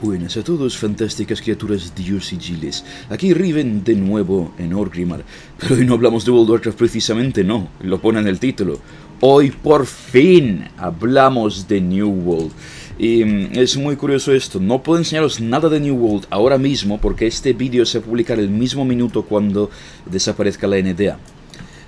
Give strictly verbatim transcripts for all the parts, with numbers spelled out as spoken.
Buenas a todos, fantásticas criaturas, dios y giles. Aquí Riven de nuevo en Orgrimmar. Pero hoy no hablamos de World of Warcraft precisamente, no. Lo pone en el título. Hoy por fin hablamos de New World. Y es muy curioso esto, no puedo enseñaros nada de New World ahora mismo porque este vídeo se va a publicar el mismo minuto cuando desaparezca la N D A.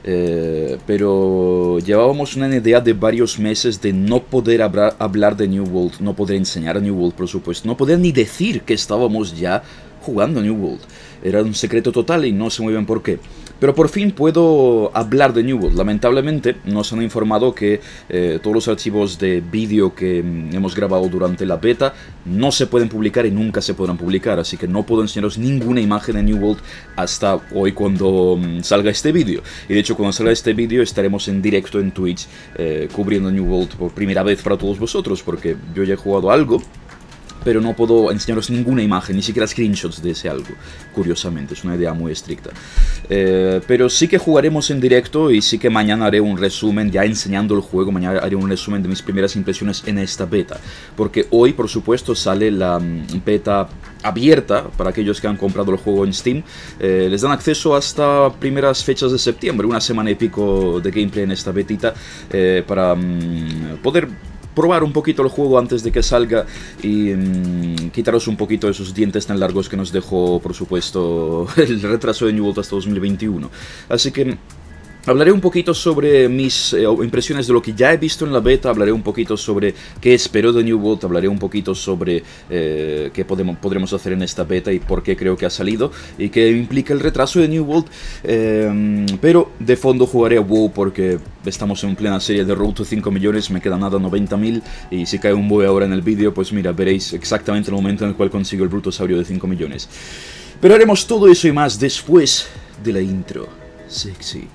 Eh, pero llevábamos una N D A de varios meses de no poder hablar, hablar de New World, no poder enseñar a New World, por supuesto, no poder ni decir que estábamos ya jugando a New World. Era un secreto total y no sé muy bien por qué. Pero por fin puedo hablar de New World. Lamentablemente nos han informado que eh, todos los archivos de vídeo que mm, hemos grabado durante la beta no se pueden publicar y nunca se podrán publicar. Así que no puedo enseñaros ninguna imagen de New World hasta hoy cuando mm, salga este vídeo. Y de hecho cuando salga este vídeo estaremos en directo en Twitch eh, cubriendo New World por primera vez para todos vosotros. Porque yo ya he jugado algo, pero no puedo enseñaros ninguna imagen, ni siquiera screenshots de ese algo, curiosamente, es una idea muy estricta. Eh, pero sí que jugaremos en directo y sí que mañana haré un resumen, ya enseñando el juego, mañana haré un resumen de mis primeras impresiones en esta beta. Porque hoy, por supuesto, sale la beta abierta para aquellos que han comprado el juego en Steam. Eh, les dan acceso hasta primeras fechas de septiembre, una semana y pico de gameplay en esta betita, eh, para mmm, poder probar un poquito el juego antes de que salga y mmm, quitaros un poquito esos dientes tan largos que nos dejó, por supuesto, el retraso de New World hasta dos mil veintiuno. Así que hablaré un poquito sobre mis eh, impresiones de lo que ya he visto en la beta, hablaré un poquito sobre qué espero de New World, hablaré un poquito sobre eh, qué podemos, podremos hacer en esta beta y por qué creo que ha salido y qué implica el retraso de New World, eh, pero de fondo jugaré a WoW porque estamos en plena serie de Road to cinco millones, me quedan nada noventa mil y si cae un boe ahora en el vídeo, pues mira, veréis exactamente el momento en el cual consigo el brutosaurio de cinco millones. Pero haremos todo eso y más después de la intro. Sexy.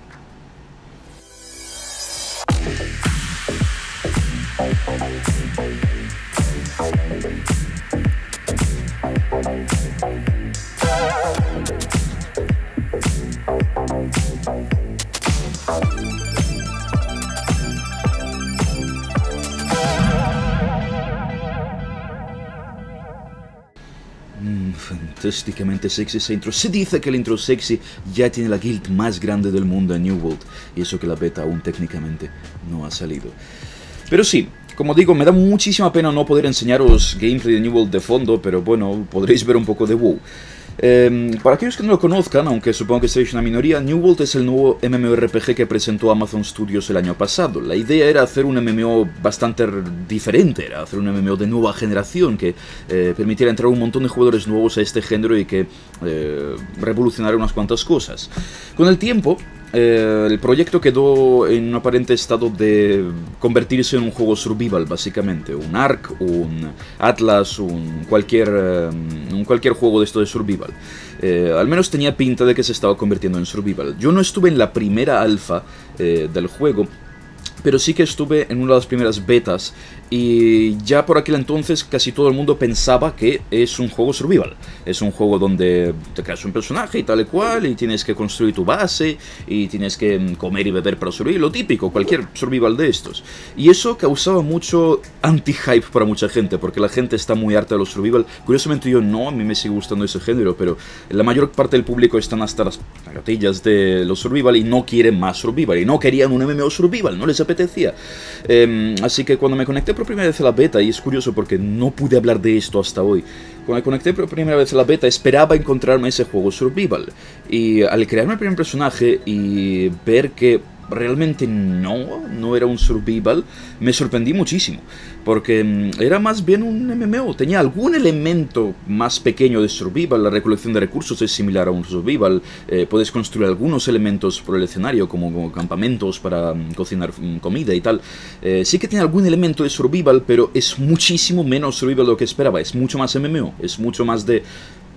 Mm, fantásticamente sexy esa intro. Se dice que el intro sexy ya tiene la guild más grande del mundo en New World. Y eso que la beta aún técnicamente no ha salido. Pero sí, como digo, me da muchísima pena no poder enseñaros gameplay de New World de fondo, pero bueno, podréis ver un poco de WoW. Eh, para aquellos que no lo conozcan, aunque supongo que seáis una minoría, New World es el nuevo MMORPG que presentó Amazon Studios el año pasado. La idea era hacer un M M O bastante diferente, era hacer un M M O de nueva generación que eh, permitiera entrar un montón de jugadores nuevos a este género y que eh, revolucionara unas cuantas cosas. Con el tiempo, Eh, el proyecto quedó en un aparente estado de convertirse en un juego survival, básicamente. Un Ark, un Atlas, un cualquier, eh, un cualquier juego de esto de survival. Eh, al menos tenía pinta de que se estaba convirtiendo en survival. Yo no estuve en la primera alfa eh, del juego, pero sí que estuve en una de las primeras betas y ya por aquel entonces casi todo el mundo pensaba que es un juego survival. Es un juego donde te creas un personaje y tal y cual y tienes que construir tu base y tienes que comer y beber para sobrevivir, lo típico, cualquier survival de estos. Y eso causaba mucho anti-hype para mucha gente porque la gente está muy harta de los survival. Curiosamente yo no, a mí me sigue gustando ese género, pero la mayor parte del público están hasta las patillas de los survival y no quieren más survival y no querían un M M O survival, no les apetece. Eh, así que cuando me conecté por primera vez a la beta, y es curioso porque no pude hablar de esto hasta hoy, cuando me conecté por primera vez a la beta esperaba encontrarme ese juego survival y al crearme el primer personaje y ver que realmente no, no era un survival, me sorprendí muchísimo porque era más bien un M M O, tenía algún elemento más pequeño de survival, la recolección de recursos es similar a un survival, eh, puedes construir algunos elementos por el escenario como, como campamentos para um, cocinar um, comida y tal, eh, sí que tiene algún elemento de survival pero es muchísimo menos survival de lo que esperaba, es mucho más M M O, es mucho más de...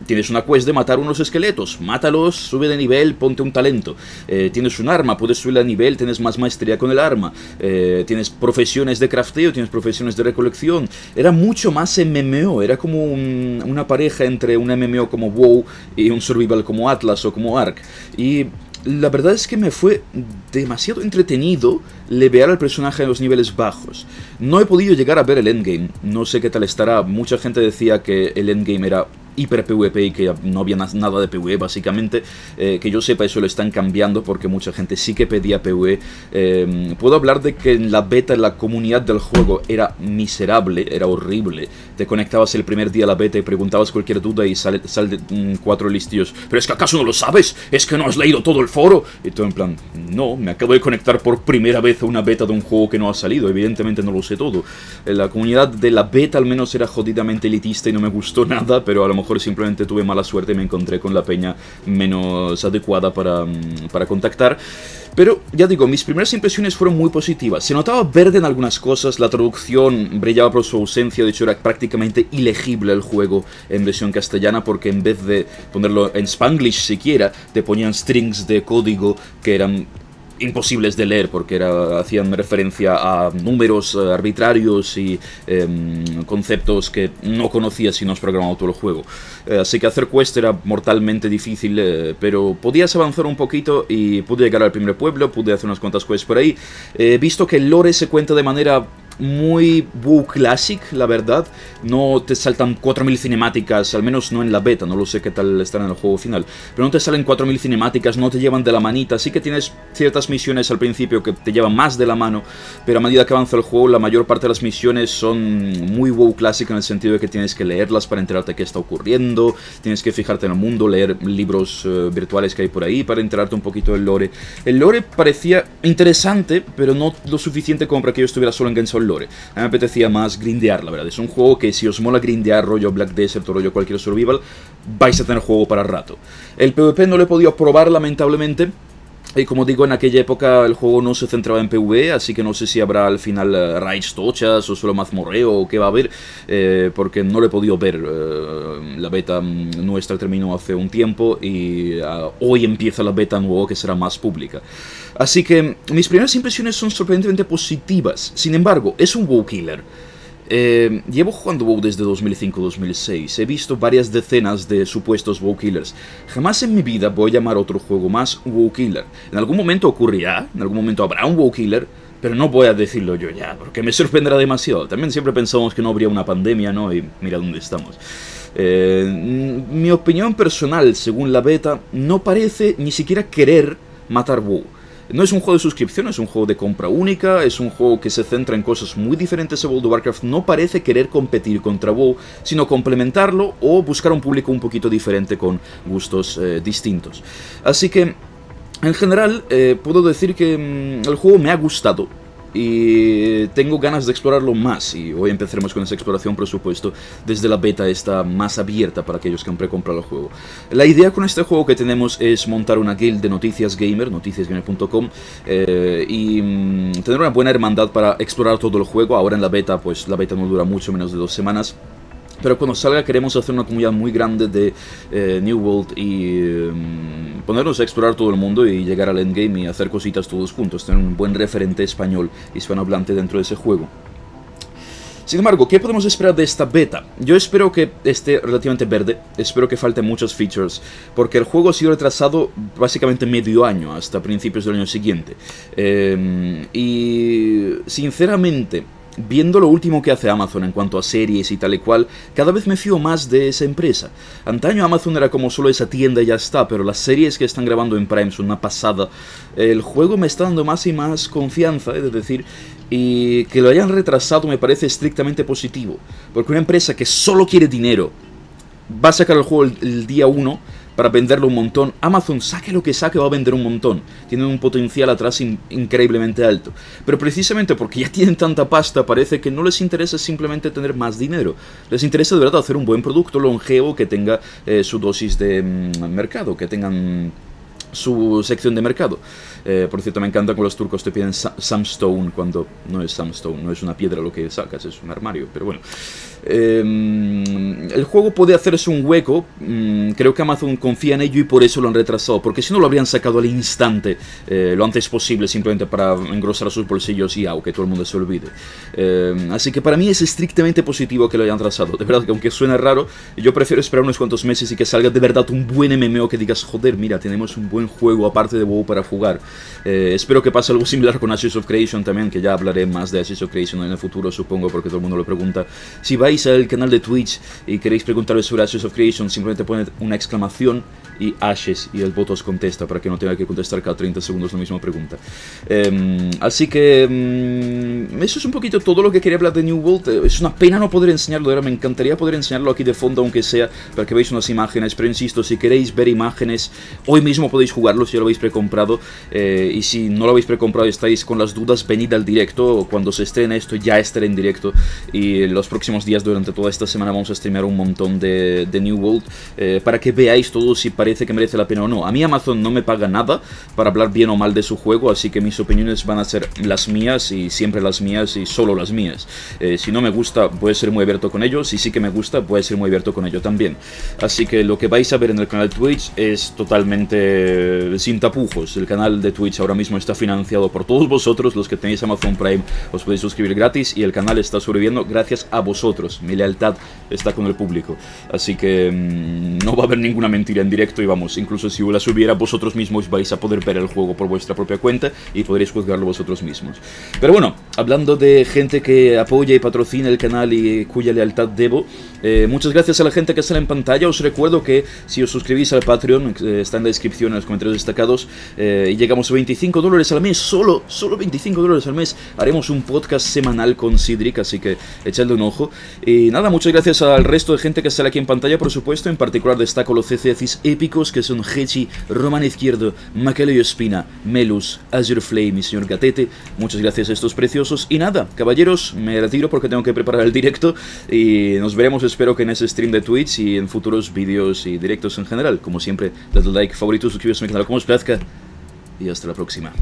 Tienes una quest de matar unos esqueletos, mátalos, sube de nivel, ponte un talento. Eh, tienes un arma, puedes subir de nivel, tienes más maestría con el arma. Eh, tienes profesiones de crafteo, tienes profesiones de recolección. Era mucho más M M O, era como un, una pareja entre un M M O como WoW y un survival como Atlas o como Ark. Y la verdad es que me fue demasiado entretenido levear al personaje en los niveles bajos. No he podido llegar a ver el endgame, no sé qué tal estará. Mucha gente decía que el endgame era hiper PvP y que no había nada de PvE básicamente. Eh, que yo sepa, eso lo están cambiando porque mucha gente sí que pedía PvE. Eh, puedo hablar de que en la beta, en la comunidad del juego, era miserable, era horrible. Te conectabas el primer día a la beta y preguntabas cualquier duda y sale, sale mmm, cuatro listillos. ¿Pero es que acaso no lo sabes? ¿Es que no has leído todo el foro? Y todo en plan, no, me acabo de conectar por primera vez a una beta de un juego que no ha salido. Evidentemente no lo sé todo. Eh, la comunidad de la beta al menos era jodidamente elitista y no me gustó nada, pero a lo mejor simplemente tuve mala suerte y me encontré con la peña menos adecuada para, para contactar. Pero ya digo, mis primeras impresiones fueron muy positivas. Se notaba verde en algunas cosas, la traducción brillaba por su ausencia, de hecho era prácticamente ilegible el juego en versión castellana porque en vez de ponerlo en Spanglish siquiera, te ponían strings de código que eran imposibles de leer porque era, hacían referencia a números arbitrarios y eh, conceptos que no conocías si no has programado todo el juego. Eh, así que hacer quest era mortalmente difícil, eh, pero podías avanzar un poquito y pude llegar al primer pueblo, pude hacer unas cuantas quests por ahí. He eh, visto que el lore se cuenta de manera muy WoW Classic, la verdad. No te saltan cuatro mil cinemáticas, al menos no en la beta, no lo sé qué tal están en el juego final, pero no te salen cuatro mil cinemáticas, no te llevan de la manita, así que tienes ciertas misiones al principio que te llevan más de la mano, pero a medida que avanza el juego la mayor parte de las misiones son muy WoW Classic en el sentido de que tienes que leerlas para enterarte de qué está ocurriendo, tienes que fijarte en el mundo, leer libros eh, virtuales que hay por ahí para enterarte un poquito del lore. El lore parecía interesante, pero no lo suficiente como para que yo estuviera solo enganchado al lore. A mí me apetecía más grindear, la verdad. Es un juego que si os mola grindear, rollo Black Desert o rollo cualquier survival, vais a tener juego para rato. El PvP no lo he podido probar, lamentablemente. Y como digo, en aquella época el juego no se centraba en PvE, así que no sé si habrá al final raids tochas o solo mazmorreo o qué va a haber, eh, porque no lo he podido ver. Eh, la beta nuestra terminó hace un tiempo y eh, hoy empieza la beta nueva que será más pública. Así que mis primeras impresiones son sorprendentemente positivas. Sin embargo, es un WoW killer. Eh, llevo jugando WoW desde dos mil cinco a dos mil seis, he visto varias decenas de supuestos WoW Killers. Jamás en mi vida voy a llamar a otro juego más WoW Killer. En algún momento ocurrirá, en algún momento habrá un WoW Killer, pero no voy a decirlo yo ya, porque me sorprenderá demasiado. También siempre pensamos que no habría una pandemia, ¿no? Y mira dónde estamos. Eh, mi opinión personal, según la beta, no parece ni siquiera querer matar WoW. No es un juego de suscripción, es un juego de compra única, es un juego que se centra en cosas muy diferentes a World of Warcraft. No parece querer competir contra WoW, sino complementarlo o buscar un público un poquito diferente con gustos eh, distintos. Así que, en general, eh, puedo decir que mmm, el juego me ha gustado y tengo ganas de explorarlo más, y hoy empezaremos con esa exploración, por supuesto, desde la beta está más abierta para aquellos que han precomprado el juego. La idea con este juego que tenemos es montar una guild de Noticias Gamer, noticias gamer punto com, eh, y mmm, tener una buena hermandad para explorar todo el juego. Ahora en la beta, pues la beta no dura mucho, menos de dos semanas. Pero cuando salga queremos hacer una comunidad muy grande de eh, New World y eh, ponernos a explorar todo el mundo y llegar al endgame y hacer cositas todos juntos, tener un buen referente español hispanohablante dentro de ese juego. Sin embargo, ¿qué podemos esperar de esta beta? Yo espero que esté relativamente verde, espero que falten muchos features, porque el juego ha sido retrasado básicamente medio año, hasta principios del año siguiente. Eh, y sinceramente, viendo lo último que hace Amazon en cuanto a series y tal y cual, cada vez me fío más de esa empresa. Antaño Amazon era como solo esa tienda y ya está, pero las series que están grabando en Prime son una pasada. El juego me está dando más y más confianza, es decir, y que lo hayan retrasado me parece estrictamente positivo. Porque una empresa que solo quiere dinero va a sacar el juego el, el día uno para venderlo un montón. Amazon, saque lo que saque, va a vender un montón. Tienen un potencial atrás in increíblemente alto. Pero precisamente porque ya tienen tanta pasta, parece que no les interesa simplemente tener más dinero. Les interesa de verdad hacer un buen producto longevo que tenga eh, su dosis de mm, mercado, que tengan su sección de mercado. Eh, por cierto, me encanta cuando los turcos te piden Samstone cuando no es Samstone, no es una piedra lo que sacas, es un armario, pero bueno. Eh, el juego puede hacerse un hueco, mm, creo que Amazon confía en ello y por eso lo han retrasado, porque si no lo habrían sacado al instante, eh, lo antes posible, simplemente para engrosar sus bolsillos y aunque todo el mundo se olvide. Eh, así que para mí es estrictamente positivo que lo hayan retrasado, de verdad que aunque suena raro, yo prefiero esperar unos cuantos meses y que salga de verdad un buen M M O que digas, joder, mira, tenemos un buen buen juego aparte de WoW para jugar. Eh, espero que pase algo similar con Ashes of Creation también, que ya hablaré más de Ashes of Creation en el futuro, supongo, porque todo el mundo lo pregunta. Si vais al canal de Twitch y queréis preguntarles sobre Ashes of Creation, simplemente poned una exclamación y Ashes, y el bot os contesta, para que no tenga que contestar cada treinta segundos la misma pregunta. Eh, así que mmm, eso es un poquito todo lo que quería hablar de New World. Es una pena no poder enseñarlo, ahora me encantaría poder enseñarlo aquí de fondo, aunque sea para que veáis unas imágenes, pero insisto, si queréis ver imágenes, hoy mismo podéis jugarlo si ya lo habéis precomprado, eh, y si no lo habéis precomprado y estáis con las dudas, venid al directo, cuando se estrene esto ya estaré en directo, y los próximos días durante toda esta semana vamos a streamear un montón de, de New World, eh, para que veáis todo si parece que merece la pena o no. A mí Amazon no me paga nada para hablar bien o mal de su juego, así que mis opiniones van a ser las mías y siempre las mías y solo las mías. Eh, si no me gusta, voy a ser muy abierto con ello, si sí que me gusta, voy a ser muy abierto con ello también. Así que lo que vais a ver en el canal de Twitch es totalmente sin tapujos. El canal de Twitch ahora mismo está financiado por todos vosotros, los que tenéis Amazon Prime os podéis suscribir gratis y el canal está sobreviviendo gracias a vosotros. Mi lealtad está con el público, así que mmm, no va a haber ninguna mentira en directo y vamos, incluso si yo la subiera, vosotros mismos vais a poder ver el juego por vuestra propia cuenta y podréis juzgarlo vosotros mismos. Pero bueno, hablando de gente que apoya y patrocina el canal y cuya lealtad debo, eh, muchas gracias a la gente que sale en pantalla. Os recuerdo que si os suscribís al Patreon, eh, está en la descripción, en los comentarios destacados, eh, y llegamos a veinticinco dólares al mes, solo, solo veinticinco dólares al mes, haremos un podcast semanal con Sidric, así que echadle un ojo. Y nada, muchas gracias al resto de gente que sale aquí en pantalla, por supuesto, en particular destaco los C C Cis épicos que son Hechi, Román Izquierdo, Makello y Espina, Melus, Azure Flame y Señor Gatete. Muchas gracias a estos preciosos. Y nada, caballeros, me retiro porque tengo que preparar el directo y nos veremos, espero que en ese stream de Twitch y en futuros vídeos y directos en general. Como siempre, dadle like, favorito, suscríbete a mi canal como os plazca y hasta la próxima.